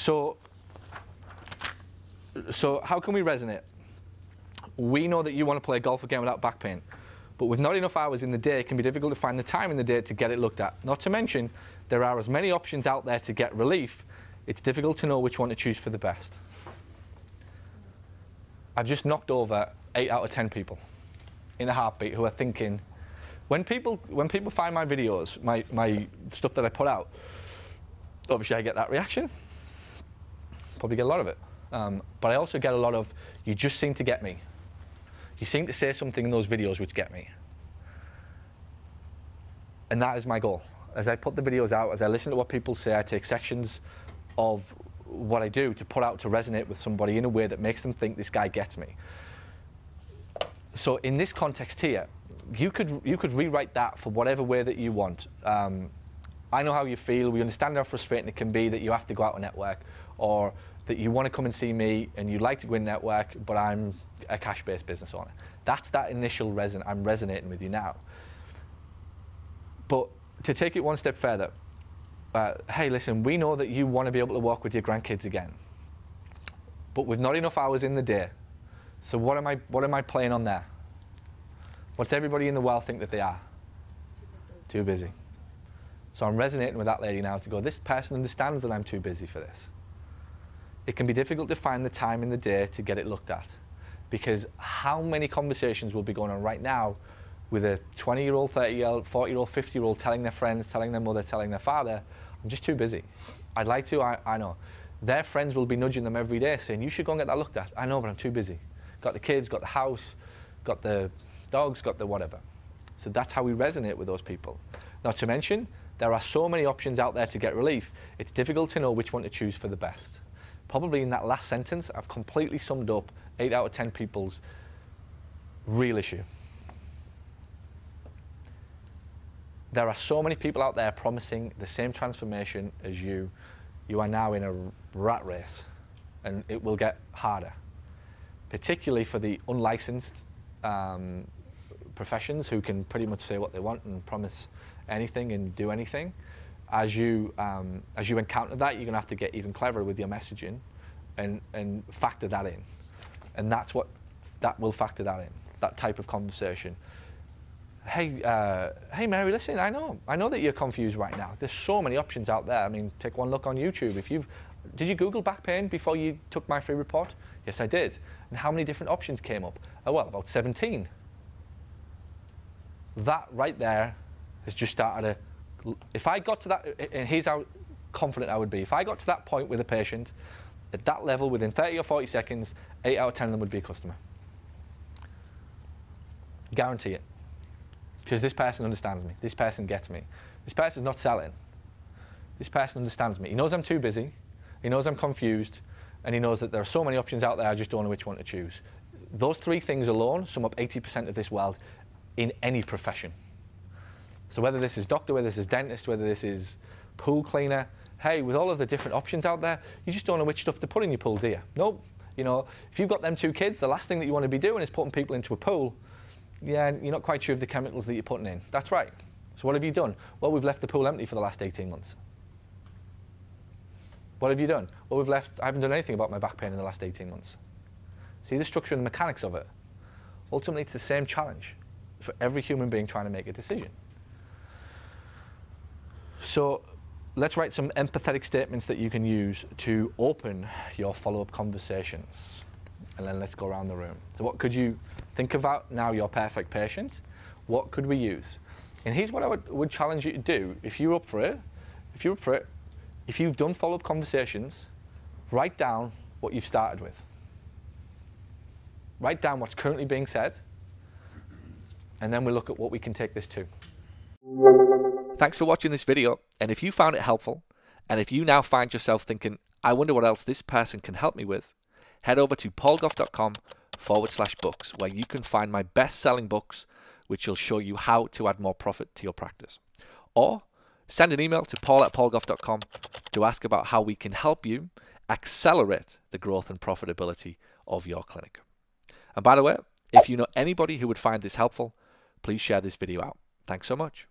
So how can we resonate? We know that you want to play golf again without back pain, but with not enough hours in the day, it can be difficult to find the time in the day to get it looked at. Not to mention, there are as many options out there to get relief. It's difficult to know which one to choose for the best. I've just knocked over 8 out of 10 people in a heartbeat who are thinking, when people find my videos, my stuff that I put out, obviously I get that reaction. Probably get a lot of it. But I also get a lot of, you just seem to get me. You seem to say something in those videos which get me. And that is my goal. As I put the videos out, as I listen to what people say, I take sections of what I do to put out to resonate with somebody in a way that makes them think this guy gets me. So in this context here, you could rewrite that for whatever way that you want. I know how you feel. We understand how frustrating it can be that you have to go out and network, or that you want to come and see me and you'd like to go and network, but I'm a cash-based business owner. That's that initial reson. I'm resonating with you now. But to take it one step further, hey, listen, we know that you want to be able to walk with your grandkids again, but with not enough hours in the day. So what am I playing on there? What's everybody in the world think that they are? Too busy. So I'm resonating with that lady now to go, this person understands that I'm too busy for this. It can be difficult to find the time in the day to get it looked at, because how many conversations will be going on right now with a 20-year-old, 30-year-old, 40-year-old, 50-year-old telling their friends, telling their mother, telling their father, I'm just too busy. I'd like to, I know. Their friends will be nudging them every day saying, you should go and get that looked at. I know, but I'm too busy. Got the kids, got the house, got the dogs, got the whatever. So that's how we resonate with those people. Not to mention, there are so many options out there to get relief. It's difficult to know which one to choose for the best. Probably in that last sentence, I've completely summed up 8 out of 10 people's real issue. There are so many people out there promising the same transformation as you. You are now in a rat race, and it will get harder, particularly for the unlicensed professions who can pretty much say what they want and promise anything and do anything. As you encounter that, you're going to have to get even cleverer with your messaging and factor that in. And that's what, that will factor that in, that type of conversation. Hey, hey Mary, listen, I know that you're confused right now. There's so many options out there. I mean, take one look on YouTube. Did you Google back pain before you took my free report? Yes, I did. And how many different options came up? Oh, well, about 17. That right there has just started a... If I got to that, and here's how confident I would be. If I got to that point with a patient, at that level, within 30 or 40 seconds, 8 out of 10 of them would be a customer. Guarantee it. Because this person understands me. This person gets me. This person's not selling. This person understands me. He knows I'm too busy. He knows I'm confused. And he knows that there are so many options out there, I just don't know which one to choose. Those three things alone sum up 80% of this world in any profession. So whether this is doctor, whether this is dentist, whether this is pool cleaner, hey, with all of the different options out there, you just don't know which stuff to put in your pool, do you? Nope. You know, if you've got them two kids, the last thing that you want to be doing is putting people into a pool. Yeah, and you're not quite sure of the chemicals that you're putting in. That's right. So what have you done? Well, we've left the pool empty for the last 18 months. What have you done? Well, I haven't done anything about my back pain in the last 18 months. See the structure and the mechanics of it. Ultimately, it's the same challenge for every human being trying to make a decision. So let's write some empathetic statements that you can use to open your follow-up conversations. And then let's go around the room. So what could you think about now, your perfect patient? What could we use? And here's what I would challenge you to do. If you're up for it, if you've done follow-up conversations, write down what you've started with. Write down what's currently being said, and then we'll look at what we can take this to. Thanks for watching this video, and if you found it helpful, and if you now find yourself thinking, I wonder what else this person can help me with, head over to paulgough.com/books, where you can find my best-selling books, which will show you how to add more profit to your practice. Or send an email to paul@paulgough.com to ask about how we can help you accelerate the growth and profitability of your clinic. And by the way, if you know anybody who would find this helpful, please share this video out. Thanks so much.